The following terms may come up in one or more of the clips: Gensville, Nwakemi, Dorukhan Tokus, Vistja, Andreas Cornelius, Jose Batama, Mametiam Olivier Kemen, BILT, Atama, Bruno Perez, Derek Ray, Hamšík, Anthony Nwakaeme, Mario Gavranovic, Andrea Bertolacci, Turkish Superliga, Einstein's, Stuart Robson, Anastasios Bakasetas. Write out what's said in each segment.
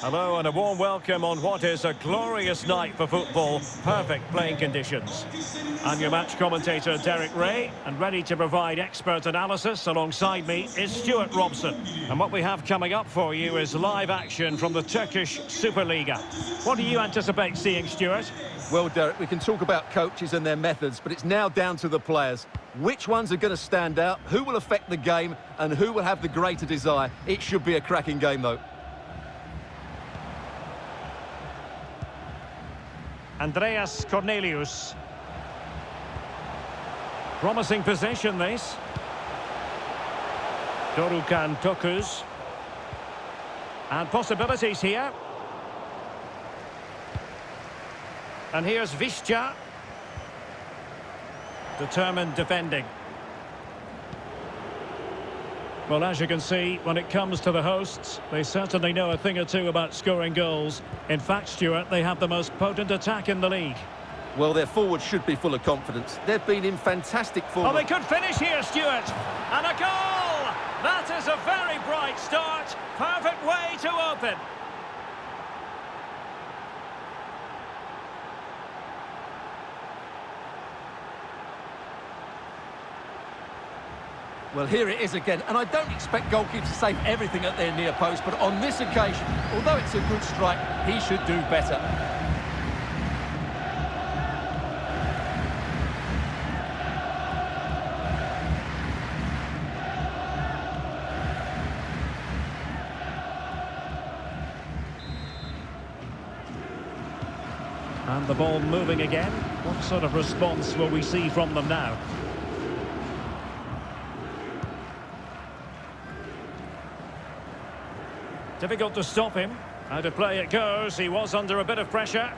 Hello and a warm welcome on what is a glorious night for football. Perfect playing conditions. I'm your match commentator Derek Ray, and ready to provide expert analysis alongside me is Stuart Robson. And what we have coming up for you is live action from the Turkish Superliga. What do you anticipate seeing, Stuart? Well, Derek, we can talk about coaches and their methods, but it's now down to the players. Which ones are going to stand out, who will affect the game, and who will have the greater desire? It should be a cracking game, though. Andreas Cornelius. Promising possession, this. Dorukhan Tokus. And possibilities here. And here's Vistja. Determined defending. Well, as you can see, when it comes to the hosts, they certainly know a thing or two about scoring goals. In fact, Stuart, they have the most potent attack in the league. Well, their forwards should be full of confidence. They've been in fantastic form. Oh, they could finish here, Stuart. And a goal! That is a very bright start. Perfect way to open. Well, here it is again, and I don't expect goalkeepers to save everything at their near post, but on this occasion, although it's a good strike, he should do better. And the ball moving again. What sort of response will we see from them now? Difficult to stop him. Out of play it goes. He was under a bit of pressure.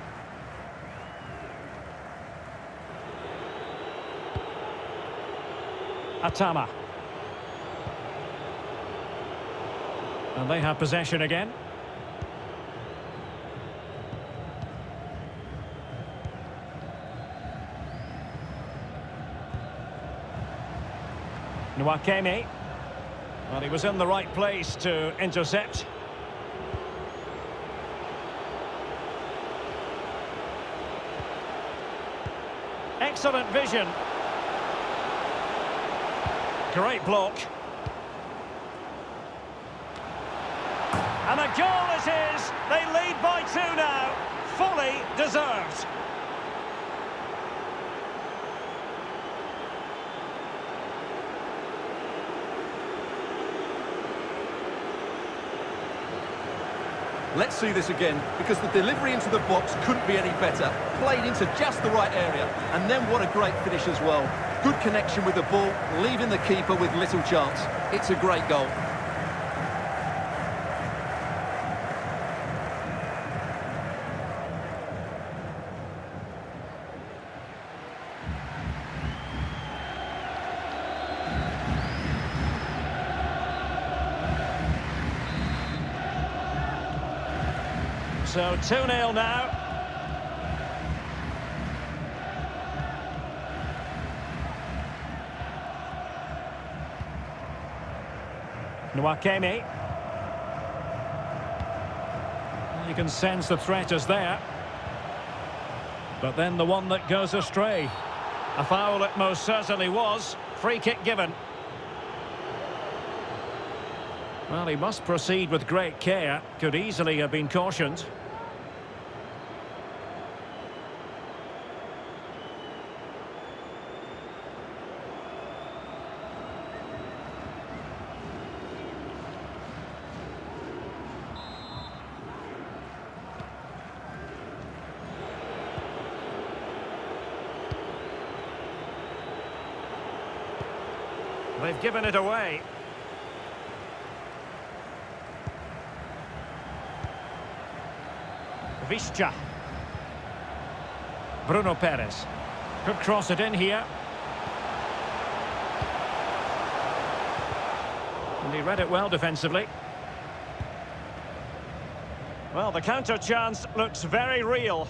Atama. And they have possession again. Nwakemi. Well, he was in the right place to intercept. Excellent vision. Great block. And a goal it is. They lead by two now. Fully deserved. Let's see this again, because the delivery into the box couldn't be any better. Played into just the right area, and then what a great finish as well. Good connection with the ball, leaving the keeper with little chance. It's a great goal. So 2-0 now. Nwakemi. You can sense the threat is there. But then the one that goes astray. A foul it most certainly was. Free kick given. Well, he must proceed with great care. Could easily have been cautioned. They've given it away. Vistja. Bruno Perez could cross it in here. And he read it well defensively. Well, the counter chance looks very real.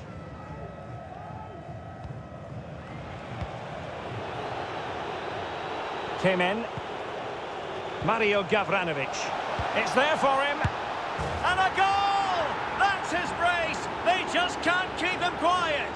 Kemen. Mario Gavranovic. It's there for him. and a goal! That's his brace. They just can't keep him quiet.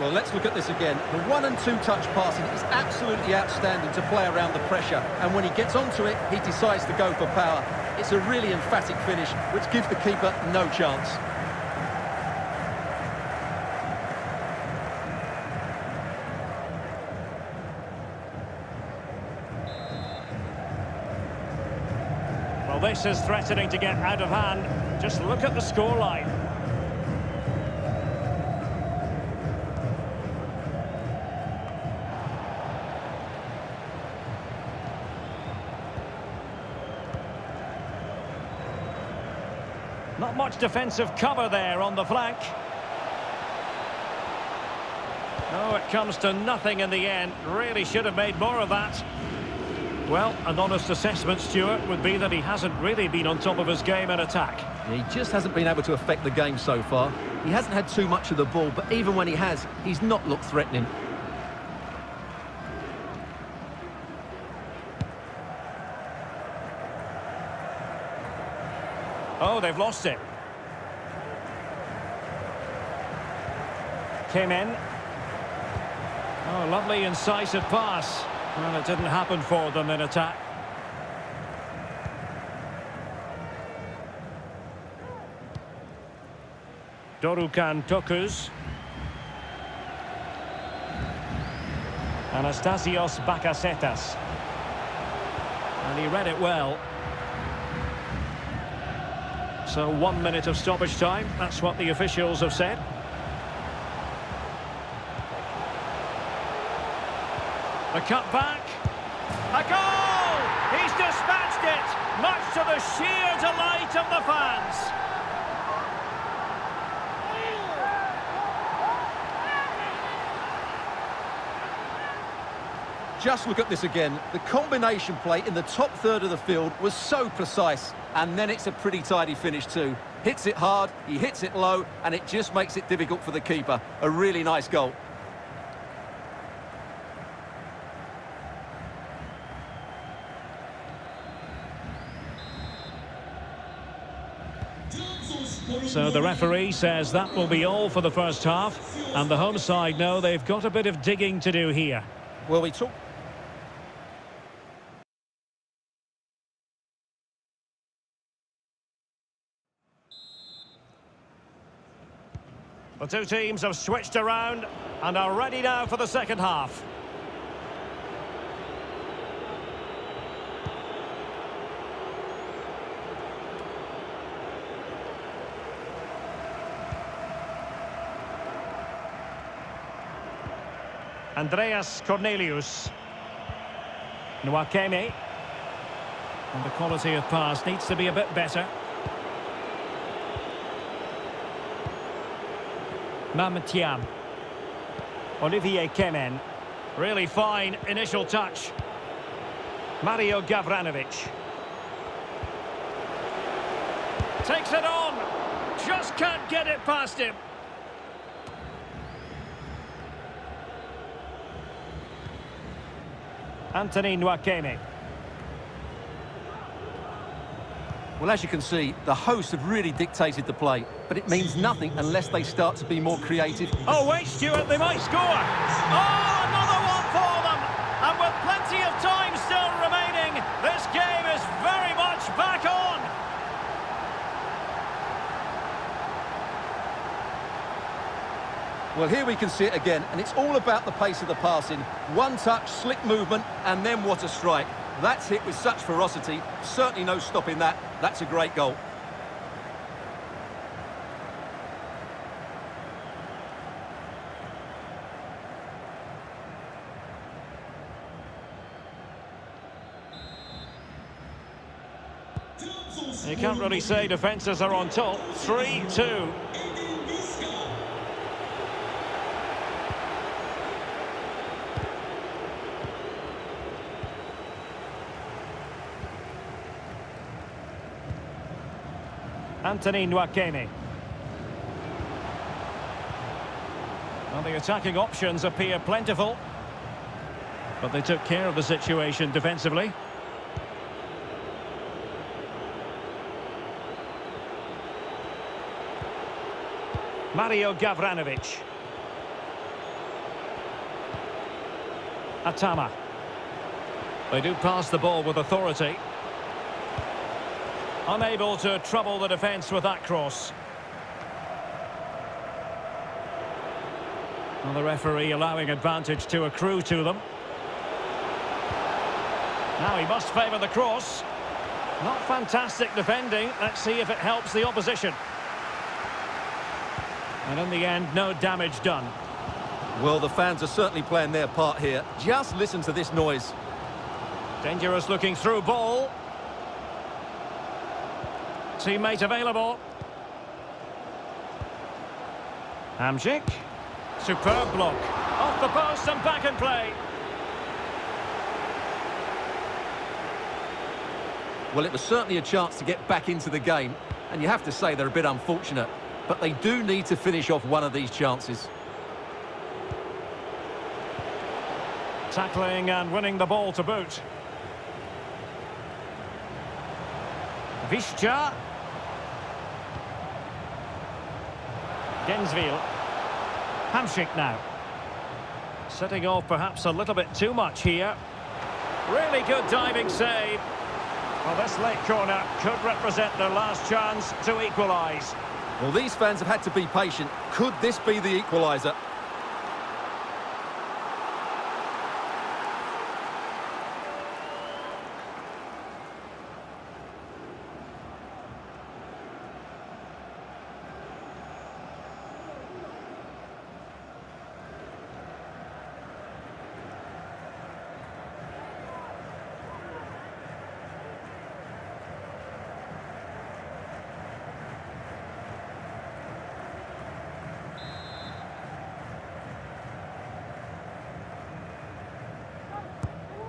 Well, let's look at this again. The 1- and 2-touch passing is absolutely outstanding to play around the pressure. And when he gets onto it, he decides to go for power. It's a really emphatic finish, which gives the keeper no chance. Well, this is threatening to get out of hand. Just look at the scoreline. Not much defensive cover there on the flank. No, it comes to nothing in the end. Really should have made more of that. Well, an honest assessment, Stuart, would be that he hasn't really been on top of his game in attack. He just hasn't been able to affect the game so far. He hasn't had too much of the ball, but even when he has, he's not looked threatening. Oh, they've lost it. Came in. Oh, lovely incisive pass. Well, it didn't happen for them in attack. Dorukhan Tokus. Anastasios Bakasetas. And he read it well. So 1 minute of stoppage time, that's what the officials have said. A cut back. A goal! He's dispatched it, much to the sheer delight of the fans. Just look at this again. The combination play in the top third of the field was so precise. And then it's a pretty tidy finish too. Hits it hard, he hits it low, and it just makes it difficult for the keeper. A really nice goal. So the referee says that will be all for the first half, and the home side know they've got a bit of digging to do here. Well, we talked... The two teams have switched around and are ready now for the second half. Andreas Cornelius. Nwakemi. And the quality of pass needs to be a bit better. Mametiam Olivier Kemen. Really fine initial touch. Mario Gavranovic takes it on. Just can't get it past him. Anthony Nwakaeme. Well, as you can see, the hosts have really dictated the play, but it means nothing unless they start to be more creative. Oh, wait, Stuart, they might score! Oh, another one for them! And with plenty of time still remaining, this game is very much back on! Well, here we can see it again, and it's all about the pace of the passing. One touch, slick movement, and then what a strike. That's hit with such ferocity. Certainly no stopping that. That's a great goal. You can't really say defences are on top. 3-2. Anthony Nwakaeme. Well, the attacking options appear plentiful, but they took care of the situation defensively. Mario Gavranovic. Atama. They do pass the ball with authority. Unable to trouble the defence with that cross. Well, the referee allowing advantage to accrue to them. Now he must favour the cross. Not fantastic defending. Let's see if it helps the opposition. And in the end, no damage done. Well, the fans are certainly playing their part here. Just listen to this noise. Dangerous looking through ball. Teammate available. Hamšík. Superb block. Off the post and back in play. Well, it was certainly a chance to get back into the game. And you have to say they're a bit unfortunate. But they do need to finish off one of these chances. Tackling and winning the ball to boot. Vistja. Gensville. Hamšík now. Setting off perhaps a little bit too much here. Really good diving save. Well, this late corner could represent their last chance to equalise. Well, these fans have had to be patient. Could this be the equaliser?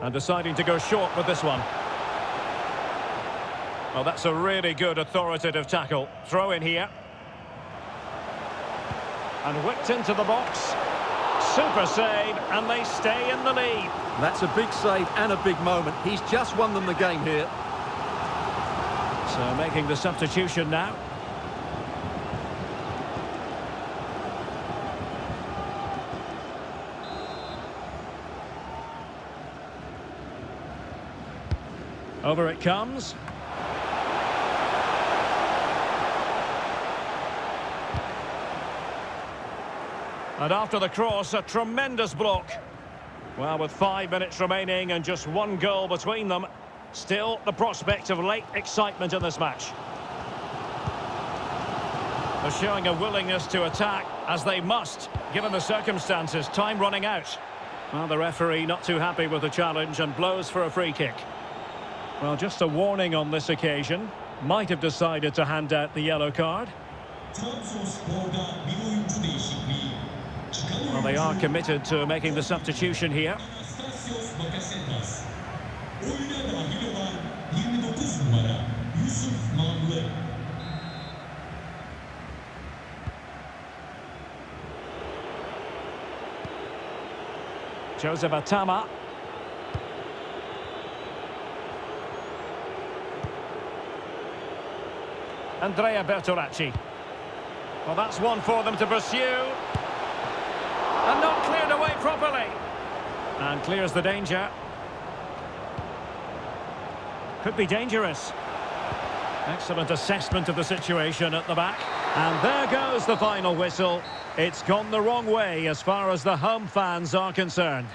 And deciding to go short with this one. Well, that's a really good authoritative tackle. Throw in here. And whipped into the box. Super save, and they stay in the lead. That's a big save and a big moment. He's just won them the game here. So making the substitution now. Over it comes. And after the cross, a tremendous block. Well, with 5 minutes remaining and just one goal between them, still the prospect of late excitement in this match. They're showing a willingness to attack, as they must, given the circumstances. Time running out. Well, the referee not too happy with the challenge and blows for a free kick. Well, just a warning on this occasion. Might have decided to hand out the yellow card. Well, they are committed to making the substitution here. Jose Batama. Andrea Bertolacci. Well, that's one for them to pursue. And not cleared away properly. And clears the danger. Could be dangerous. Excellent assessment of the situation at the back. And there goes the final whistle. It's gone the wrong way as far as the home fans are concerned.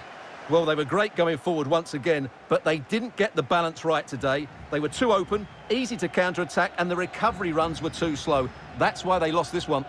Well, they were great going forward once again, but they didn't get the balance right today. They were too open, easy to counter-attack, and the recovery runs were too slow. That's why they lost this one.